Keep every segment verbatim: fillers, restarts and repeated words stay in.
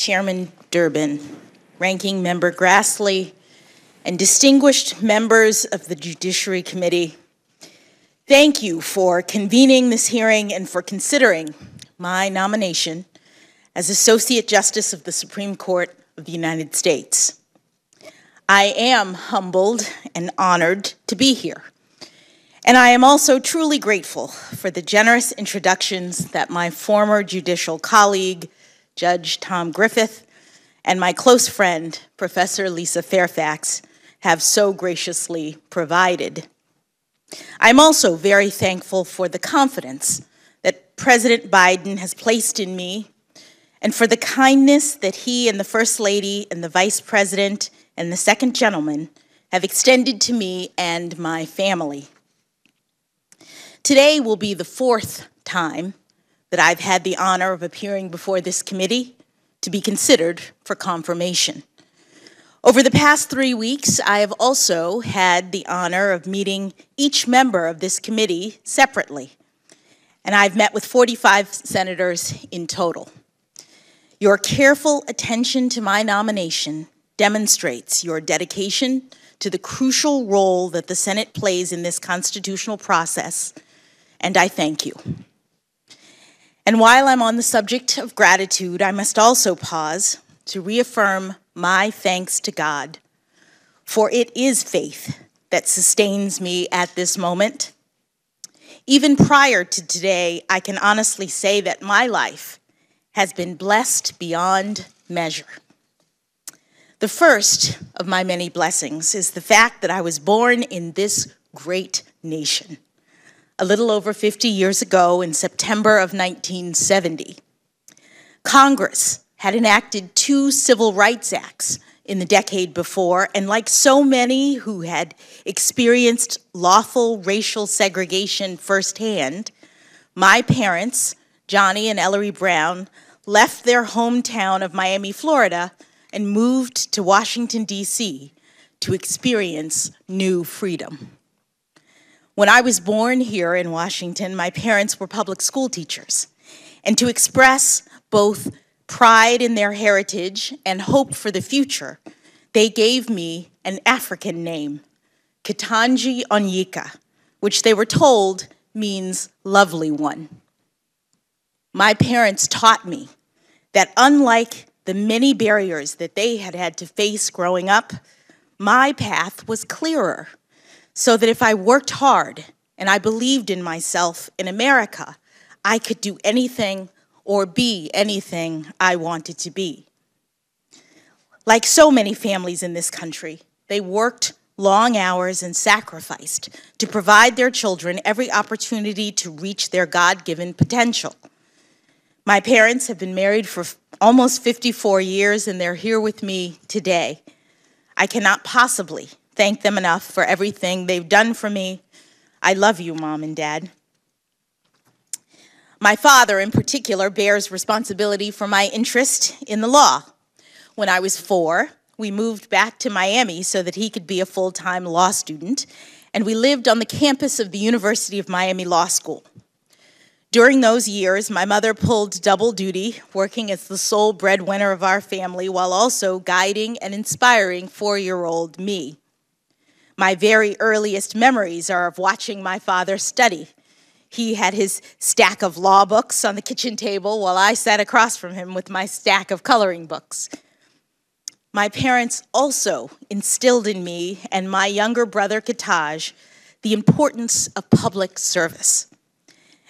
Chairman Durbin, Ranking Member Grassley, and distinguished members of the Judiciary Committee, thank you for convening this hearing and for considering my nomination as Associate Justice of the Supreme Court of the United States. I am humbled and honored to be here, and I am also truly grateful for the generous introductions that my former judicial colleague, Judge Tom Griffith, and my close friend, Professor Lisa Fairfax, have so graciously provided. I'm also very thankful for the confidence that President Biden has placed in me and for the kindness that he and the First Lady and the Vice President and the Second Gentleman have extended to me and my family. Today will be the fourth time that I've had the honor of appearing before this committee to be considered for confirmation. Over the past three weeks, I have also had the honor of meeting each member of this committee separately, and I've met with forty-five senators in total. Your careful attention to my nomination demonstrates your dedication to the crucial role that the Senate plays in this constitutional process, and I thank you. And while I'm on the subject of gratitude, I must also pause to reaffirm my thanks to God, for it is faith that sustains me at this moment. Even prior to today, I can honestly say that my life has been blessed beyond measure. The first of my many blessings is the fact that I was born in this great nation a little over fifty years ago in September of nineteen seventy. Congress had enacted two civil rights acts in the decade before, and like so many who had experienced lawful racial segregation firsthand, my parents, Johnny and Ellery Brown, left their hometown of Miami, Florida, and moved to Washington, D C to experience new freedom. When I was born here in Washington, my parents were public school teachers, and to express both pride in their heritage and hope for the future, they gave me an African name, Ketanji Onyika, which they were told means lovely one. My parents taught me that unlike the many barriers that they had had to face growing up, my path was clearer, so that if I worked hard and I believed in myself in America, I could do anything or be anything I wanted to be. Like so many families in this country, they worked long hours and sacrificed to provide their children every opportunity to reach their God-given potential. My parents have been married for almost fifty-four years, and they're here with me today. I cannot possibly thank them enough for everything they've done for me. I love you, Mom and Dad. My father, in particular, bears responsibility for my interest in the law. When I was four, we moved back to Miami so that he could be a full-time law student, and we lived on the campus of the University of Miami Law School. During those years, my mother pulled double duty, working as the sole breadwinner of our family while also guiding and inspiring four-year-old me. My very earliest memories are of watching my father study. He had his stack of law books on the kitchen table while I sat across from him with my stack of coloring books. My parents also instilled in me and my younger brother, Ketanji, the importance of public service.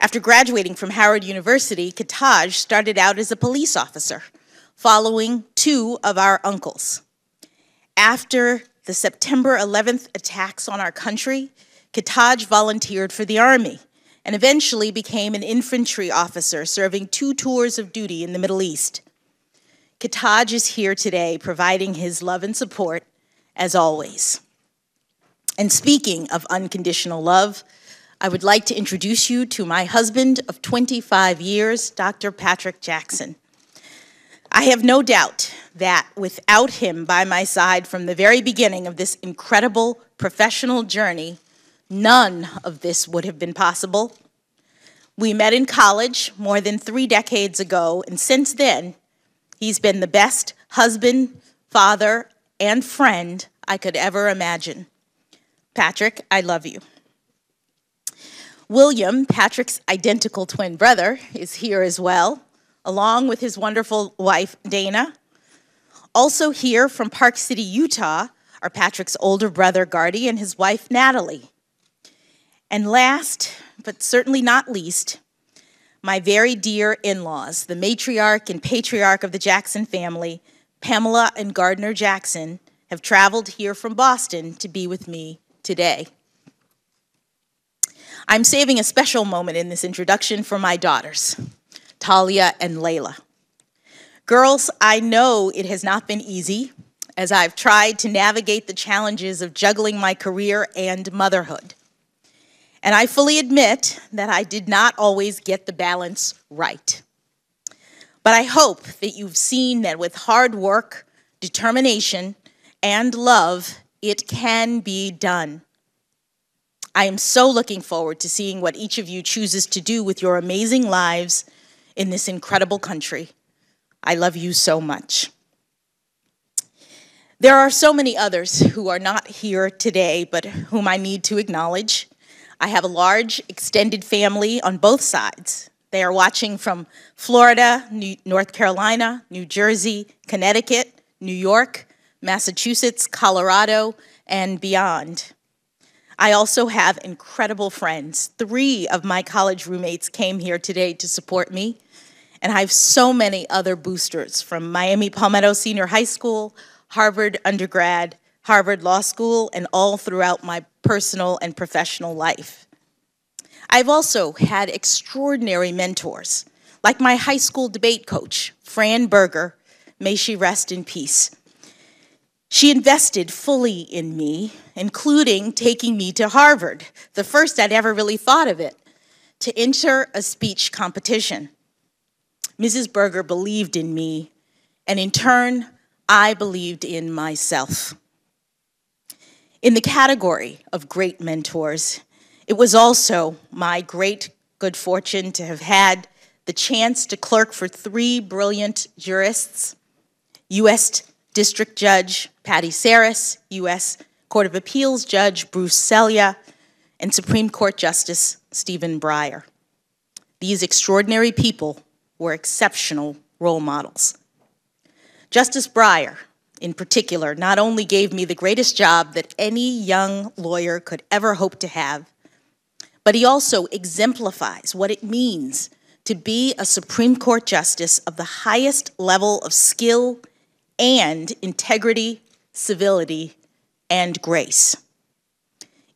After graduating from Howard University, Ketanji started out as a police officer, following two of our uncles. After the September eleventh attacks on our country, Ketanji volunteered for the Army and eventually became an infantry officer, serving two tours of duty in the Middle East. Ketanji is here today providing his love and support, as always. And speaking of unconditional love, I would like to introduce you to my husband of twenty-five years, Doctor Patrick Jackson. I have no doubt that without him by my side from the very beginning of this incredible professional journey, none of this would have been possible. We met in college more than three decades ago, and since then, He's been the best husband, father, and friend I could ever imagine. Patrick, I love you. William, Patrick's identical twin brother, is here as well, along with his wonderful wife, Dana. Also here from Park City, Utah, are Patrick's older brother, Gardy, and his wife, Natalie. And last, but certainly not least, my very dear in-laws, the matriarch and patriarch of the Jackson family, Pamela and Gardner Jackson, have traveled here from Boston to be with me today. I'm saving a special moment in this introduction for my daughters, Talia and Layla. Girls, I know it has not been easy as I've tried to navigate the challenges of juggling my career and motherhood. And I fully admit that I did not always get the balance right. But I hope that you've seen that with hard work, determination, and love, it can be done. I am so looking forward to seeing what each of you chooses to do with your amazing lives in this incredible country. I love you so much. There are so many others who are not here today, but whom I need to acknowledge. I have a large extended family on both sides. They are watching from Florida, New North Carolina, New Jersey, Connecticut, New York, Massachusetts, Colorado, and beyond. I also have incredible friends. Three of my college roommates came here today to support me, and I have so many other boosters from Miami Palmetto Senior High School, Harvard undergrad, Harvard Law School, and all throughout my personal and professional life. I've also had extraordinary mentors, like my high school debate coach, Fran Berger, may she rest in peace. She invested fully in me, including taking me to Harvard, the first I'd ever really thought of it, to enter a speech competition. Missus Berger believed in me, and in turn, I believed in myself. In the category of great mentors, it was also my great good fortune to have had the chance to clerk for three brilliant jurists, U S District Judge Patty Saris, U S Court of Appeals Judge Bruce Selia, and Supreme Court Justice Stephen Breyer. These extraordinary people were exceptional role models. Justice Breyer, in particular, not only gave me the greatest job that any young lawyer could ever hope to have, but he also exemplifies what it means to be a Supreme Court Justice of the highest level of skill and integrity, civility, and grace.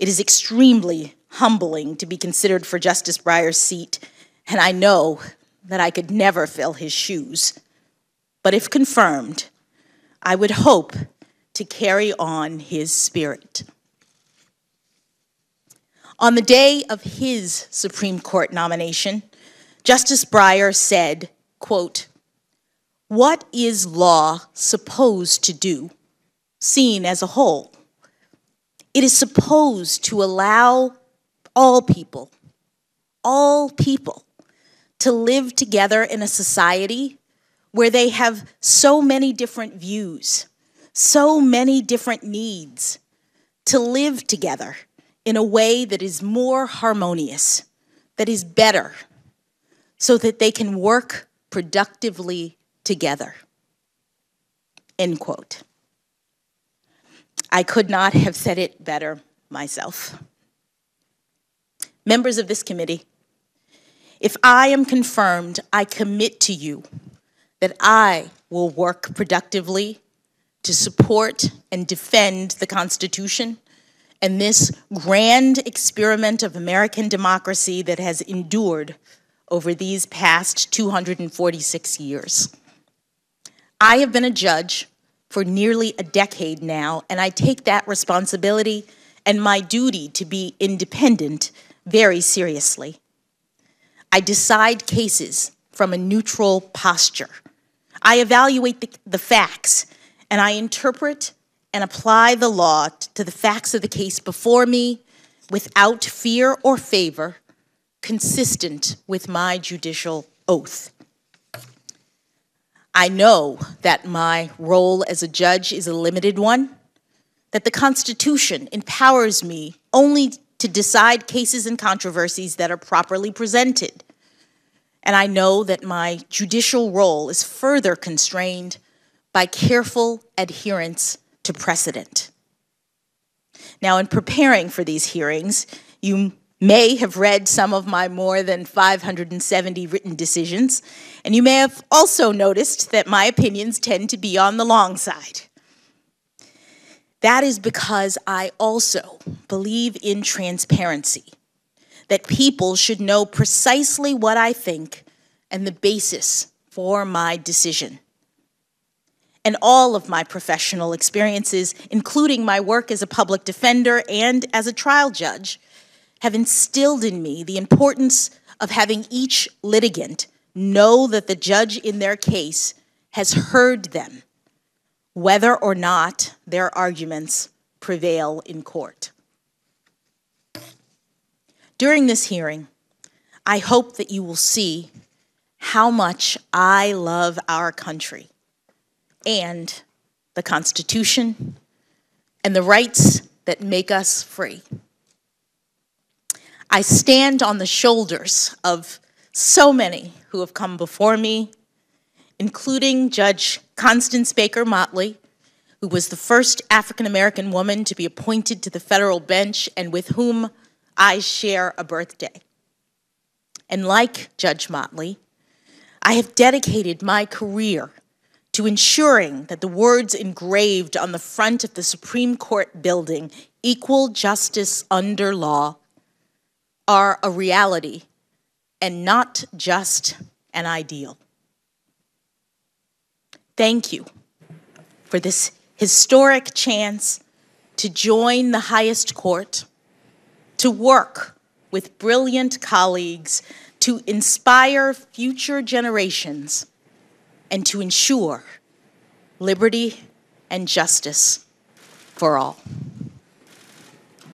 It is extremely humbling to be considered for Justice Breyer's seat, and I know that I could never fill his shoes. But if confirmed, I would hope to carry on his spirit. On the day of his Supreme Court nomination, Justice Breyer said, quote, "What is law supposed to do, seen as a whole? It is supposed to allow all people, all people, to live together in a society where they have so many different views, so many different needs, to live together in a way that is more harmonious, that is better, so that they can work productively together," end quote. I could not have said it better myself. Members of this committee, if I am confirmed, I commit to you that I will work productively to support and defend the Constitution and this grand experiment of American democracy that has endured over these past two hundred forty-six years. I have been a judge for nearly a decade now, and I take that responsibility and my duty to be independent very seriously. I decide cases from a neutral posture. I evaluate the, the facts, and I interpret and apply the law to the facts of the case before me without fear or favor, consistent with my judicial oath. I know that my role as a judge is a limited one, that the Constitution empowers me only to decide cases and controversies that are properly presented. And I know that my judicial role is further constrained by careful adherence to precedent. Now, in preparing for these hearings, you may have read some of my more than five hundred seventy written decisions, and you may have also noticed that my opinions tend to be on the long side. That is because I also believe in transparency, that people should know precisely what I think and the basis for my decision. And all of my professional experiences, including my work as a public defender and as a trial judge, have instilled in me the importance of having each litigant know that the judge in their case has heard them, whether or not their arguments prevail in court. During this hearing, I hope that you will see how much I love our country and the Constitution and the rights that make us free. I stand on the shoulders of so many who have come before me, including Judge Constance Baker Motley, who was the first African-American woman to be appointed to the federal bench and with whom I share a birthday. And like Judge Motley, I have dedicated my career to ensuring that the words engraved on the front of the Supreme Court building, "Equal justice under law," are a reality and not just an ideal. Thank you for this historic chance to join the highest court, to work with brilliant colleagues, to inspire future generations, and to ensure liberty and justice for all.